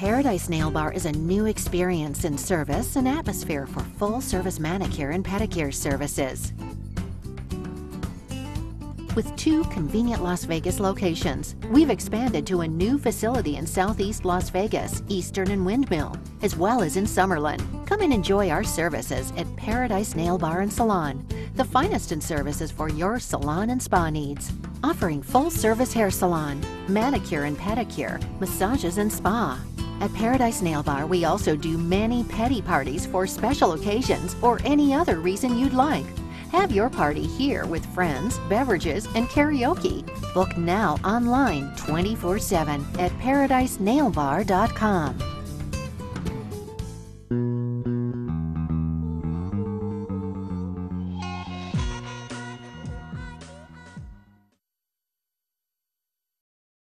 Paradise Nail Bar is a new experience in service and atmosphere for full-service manicure and pedicure services. With two convenient Las Vegas locations, we've expanded to a new facility in Southeast Las Vegas, Eastern and Windmill, as well as in Summerlin. Come and enjoy our services at Paradise Nail Bar and Salon, the finest in services for your salon and spa needs. Offering full-service hair salon, manicure and pedicure, massages and spa. At Paradise Nail Bar, we also do many pedi parties for special occasions or any other reason you'd like. Have your party here with friends, beverages, and karaoke. Book now online 24/7 at ParadiseNailBar.com.